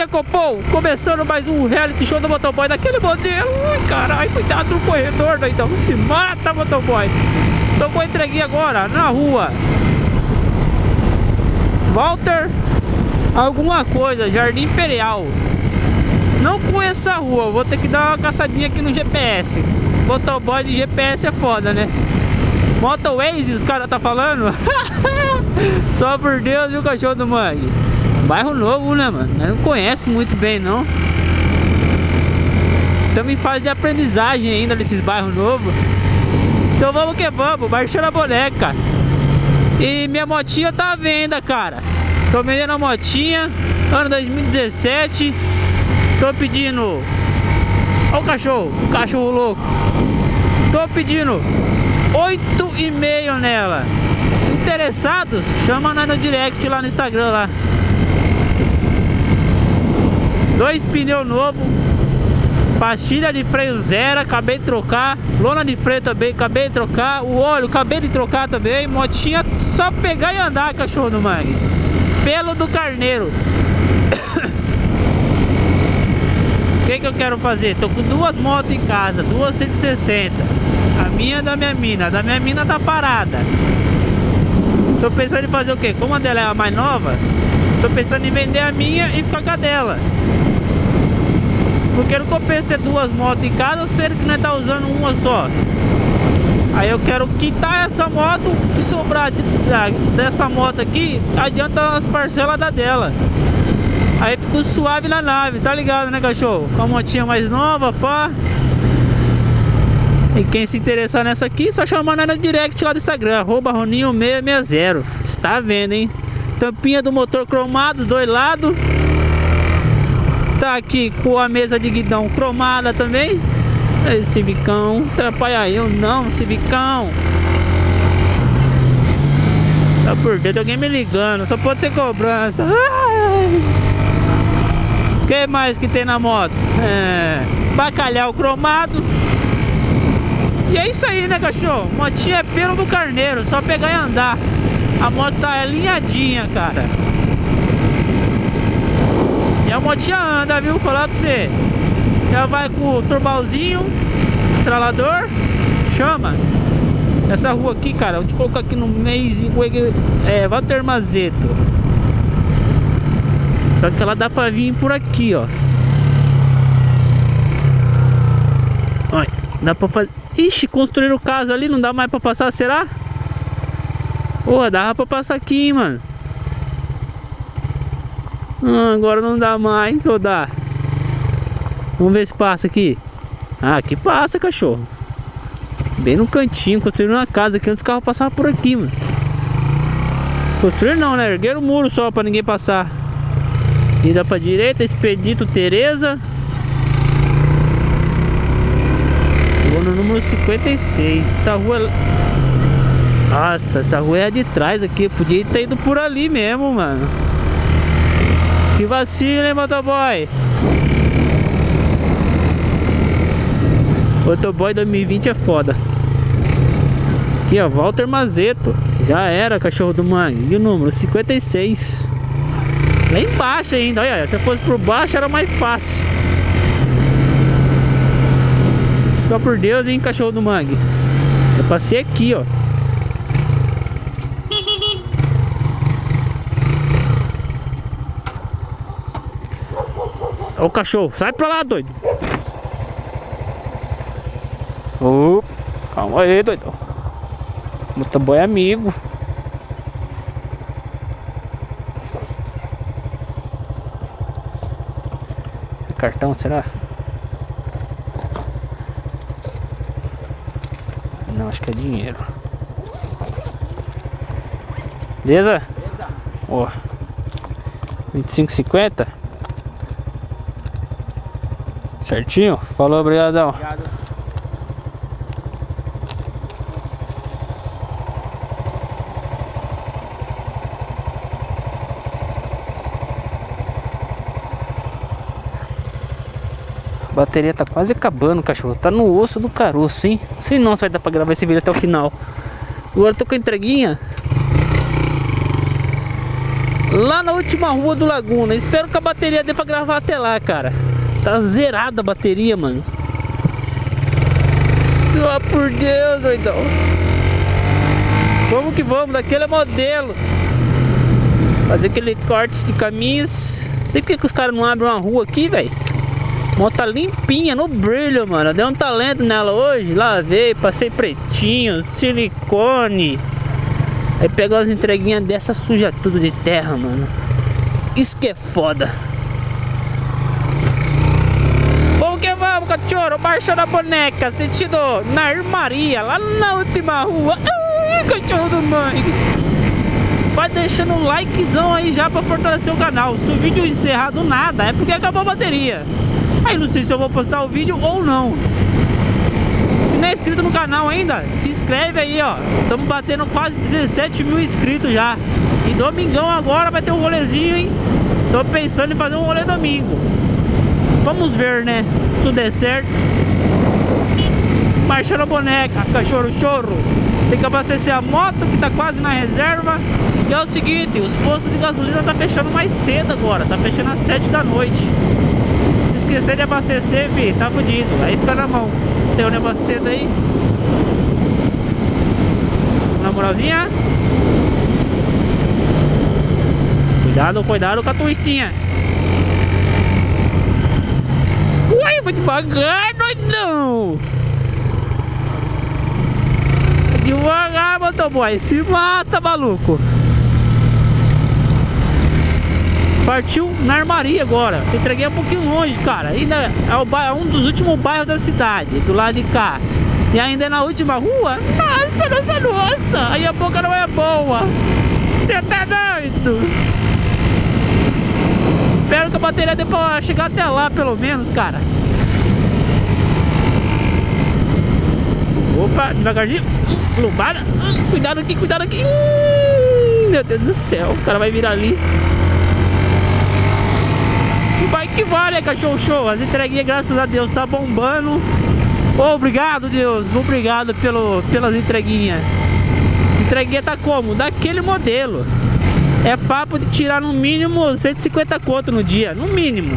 dia, Copom! Começando mais um reality show do motoboy daquele modelo. Ui, caralho, cuidado no corredor, doidão. Não se mata, motoboy. Tô com a entreguinha agora, na rua Walter alguma coisa, Jardim Imperial. Não conheço a rua, vou ter que dar uma caçadinha aqui no GPS. Motoboy de GPS é foda, né? Motoways, os caras tá falando? Só por Deus, viu, cachorro do Mangue? Bairro novo, né, mano? Eu não conheço muito bem, não. Estamos em fase de aprendizagem ainda desses bairros novos. Então vamos que vamos, baixando a boneca. E minha motinha tá à venda, cara. Tô vendendo a motinha, ano 2017. Tô pedindo... Olha o cachorro louco. Tô pedindo 8,5 nela. Interessados? Chama nós no direct lá no Instagram lá. 2 pneus novos, pastilha de freio zero, acabei de trocar. Lona de freio também, acabei de trocar. O óleo, acabei de trocar também. Motinha só pegar e andar, cachorro do Mangue. Pelo do carneiro. Que eu quero fazer? Tô com duas motos em casa, duas 160. A minha é da minha mina, a da minha mina tá parada. Tô pensando em fazer o que? Como a dela é a mais nova, tô pensando em vender a minha e ficar com a dela. Porque não compensa ter duas motos em casa, sendo que nós tá usando uma só. Aí eu quero quitar essa moto e sobrar dessa moto aqui, adianta as parcelas da dela. Aí ficou suave na nave, tá ligado, né, cachorro? Com a motinha mais nova, pá. E quem se interessar nessa aqui, só chamar na direct lá do Instagram, arroba Roninho 660. Está vendo, hein? Tampinha do motor cromado, os dois lados. Tá aqui com a mesa de guidão cromada também. Esse Civicão, atrapalha eu não, Civicão. Tá por dentro, alguém me ligando, só pode ser cobrança. Ai. O que mais que tem na moto? Bacalhau cromado. E é isso aí, né, cachorro? Motinha é pelo do carneiro, só pegar e andar. A moto tá alinhadinha, cara. E a motinha anda, viu? Vou falar pra você. Ela vai com o turbalzinho, estralador, chama. Essa rua aqui, cara, eu te coloco aqui no mês Walter Mazeto. Só que ela dá pra vir por aqui, ó. Olha, dá pra fazer... Ixi, construíram o caso ali, não dá mais pra passar, será? Porra, dava pra passar aqui, hein, mano. Ah, agora não dá mais, ou dá? Vamos ver se passa aqui. Ah, aqui passa, cachorro. Bem no cantinho, construíram uma casa aqui, antes o carro passava por aqui, mano. Construíram não, né? Ergueram o muro só pra ninguém passar. Vira pra direita, Expedito Tereza. Vou no número 56. Essa rua... Nossa, essa rua é a de trás aqui. Podia ter ido por ali mesmo, mano. Que vacilo, hein, motoboy? Motoboy 2020 é foda. Aqui, ó, Walter Mazeto. Já era, cachorro do Mangue. E o número 56. Lá embaixo ainda, olha, se eu fosse por baixo era mais fácil. Só por Deus, hein, cachorro do Mangue. Eu passei aqui, ó. Ó o cachorro, sai pra lá, doido. Oh, calma aí, doido. Motoboy amigo. Cartão, será? Não, acho que é dinheiro. Beleza? Beleza. Ó. 25,50. Certinho? Falou, obrigadão. Obrigado. A bateria tá quase acabando, cachorro. Tá no osso do caroço, hein? Sei não se vai dar pra gravar esse vídeo até o final. Agora eu tô com a entreguinha. lá na última rua do Laguna. Espero que a bateria dê pra gravar até lá, cara. Tá zerada a bateria, mano. Só por Deus, doidão. Vamos que vamos, daquele modelo. Fazer aquele corte de caminhos. Não sei porque que os caras não abrem uma rua aqui, velho. A moto tá limpinha, no brilho, mano. Deu um talento nela hoje. Lavei, passei pretinho, silicone. Aí pegou as entreguinhas dessa, suja tudo de terra, mano. Isso que é foda. Vamos que vamos, cachorro. Baixou na boneca, sentido na armaria, lá na última rua. Ai, cachorro do mãe. Vai deixando o likezão aí já pra fortalecer o canal. Se o vídeo encerrar do nada, é porque acabou a bateria. Aí não sei se eu vou postar o vídeo ou não. Se não é inscrito no canal ainda, se inscreve aí, ó. Estamos batendo quase 17 mil inscritos já. E domingão agora vai ter um rolezinho, hein? Tô pensando em fazer um rolê domingo. Vamos ver, né? Se tudo der certo. Marchando a boneca, cachorro chorro. Tem que abastecer a moto que tá quase na reserva. E é o seguinte, os postos de gasolina tá fechando mais cedo agora. Tá fechando às 7 da noite. Se esquecer de abastecer, filho, tá fudido. Aí fica na mão. Tem um negócio cedo aí. Na moralzinha. Cuidado, cuidado com a twistinha. Uai, foi devagar, doidão. Devagar, motoboy. Se mata, maluco. Partiu na armaria agora. Se entreguei um pouquinho longe, cara. Ainda é o bairro, um dos últimos bairros da cidade, do lado de cá. E ainda é na última rua. Nossa, nossa, nossa. Aí a boca não é boa. Você tá doido? Espero que a bateria dê pra chegar até lá, pelo menos, cara. Opa, devagarzinho. Lombada. Cuidado aqui, cuidado aqui. Meu Deus do céu. O cara vai virar ali. Vai que vale, cachorro show. As entreguinhas, graças a Deus, tá bombando. Obrigado, Deus. Obrigado pelas entreguinhas. Entreguinha tá como? Daquele modelo. É papo de tirar no mínimo 150 conto no dia. No mínimo.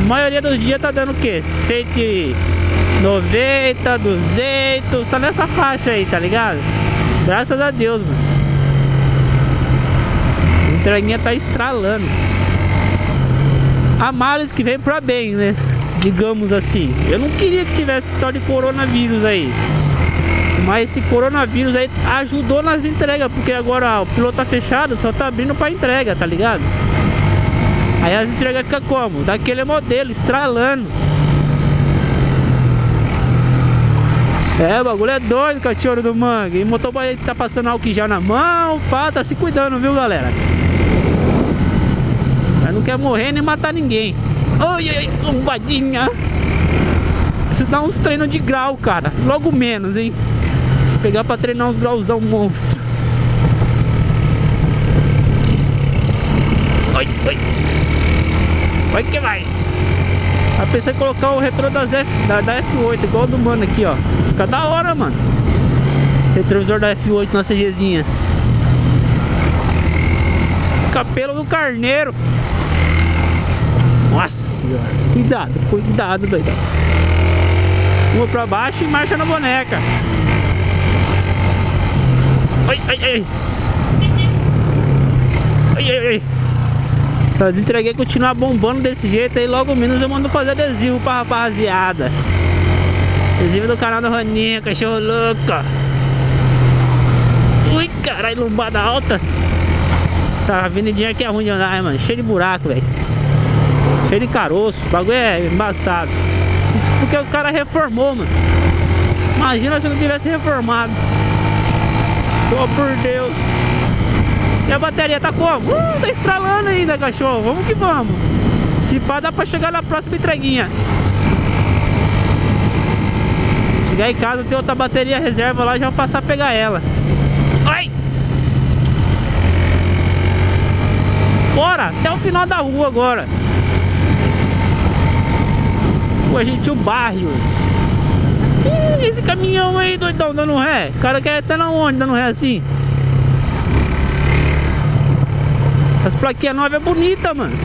A maioria dos dias tá dando o quê? 190, 200. Tá nessa faixa aí, tá ligado? Graças a Deus, mano. A entreguinha tá estralando. Há males que vem pra bem, né? Digamos assim. Eu não queria que tivesse tal de coronavírus aí. Mas esse coronavírus aí ajudou nas entregas. Porque agora ó, o piloto tá fechado, só tá abrindo pra entrega, tá ligado? Aí as entregas ficam como? Daquele modelo, estralando. É, o bagulho é doido, cachorro do mangue. E o motoboy tá passando álcool em gel na mão. Pá, tá se cuidando, viu, galera? Não quer morrer nem matar ninguém. Ai, ai, lombadinha. Preciso dar uns treinos de grau, cara. Logo menos, hein. Vou pegar pra treinar uns grauzão monstro. Ai, ai. Vai que vai. Aí pensei em colocar o retrô da F8, igual do mano aqui, ó. Fica da hora, mano. Retrovisor da F8 na CGzinha. Capelo do carneiro. Nossa senhora. Cuidado, cuidado, doidão. Vou pra baixo e marcha na boneca. Ai, ai, ai. Ai, ai, ai. Se as entreguei continuar bombando desse jeito aí, logo menos eu mando fazer adesivo pra rapaziada. Adesivo do canal do Roninho, cachorro louco. Ui, caralho, lombada alta. Essa avenidinha aqui é ruim de andar, mano. Cheio de buraco, velho. Cheio de caroço. O bagulho é embaçado. Isso porque os caras reformou, mano. Imagina se não tivesse reformado. Pô, por Deus. E a bateria tá como? Tá estralando ainda, cachorro. Vamos que vamos. Se pá, dá pra chegar na próxima entreguinha. Chegar em casa, tem outra bateria reserva lá. Já vou passar a pegar ela. Ai! Bora, até o final da rua agora. Rua Gentil Barrios. Esse caminhão aí, doidão, dando ré. O cara quer estar na onde, dando ré assim. As plaquinhas novas é bonita, mano.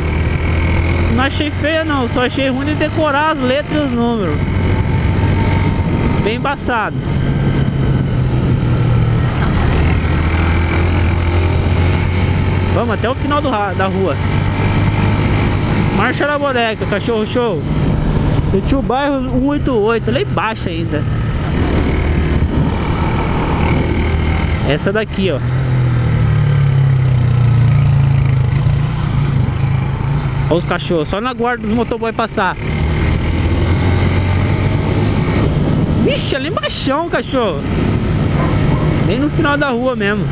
Não achei feia não, só achei ruim de decorar as letras e os números. Bem embaçado. Vamos até o final da rua. Marcha na boneca, cachorro show. Eu tinha o bairro 188, lá embaixo ainda. Essa daqui, ó. Olha os cachorros, só na guarda dos motoboy passar. Vixe, ali embaixo o cachorro. Bem no final da rua mesmo.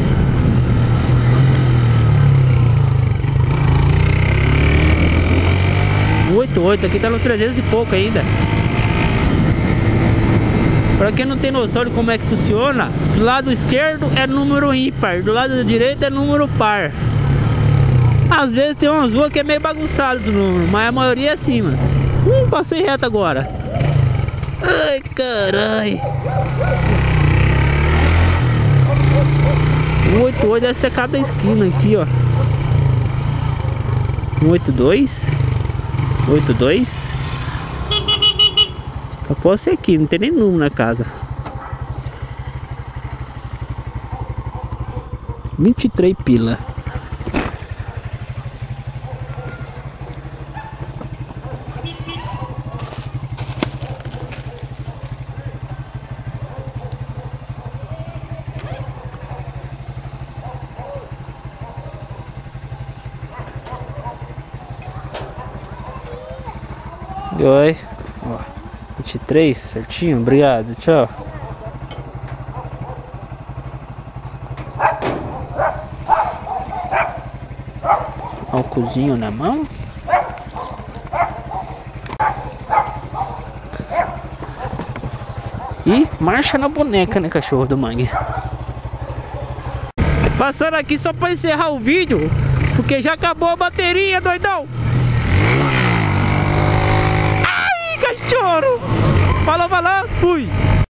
O 88 aqui tá no 300 e pouco ainda. Pra quem não tem noção de como é que funciona, do lado esquerdo é número ímpar, do lado direito é número par. Às vezes tem umas ruas que é meio bagunçado os números, mas a maioria é assim, mano. Passei reto agora. Ai, caralho. 188 deve ser cada esquina aqui, ó. 182. 82. Só posso ser aqui, não tem nem número na casa. 23 pila. Oi, ó, 23, certinho, obrigado, tchau. Ó, o cozinho na mão. E marcha na boneca, né, cachorro do mangue. Passando aqui só pra encerrar o vídeo, porque já acabou a bateria, doidão. Falou, falou, fui!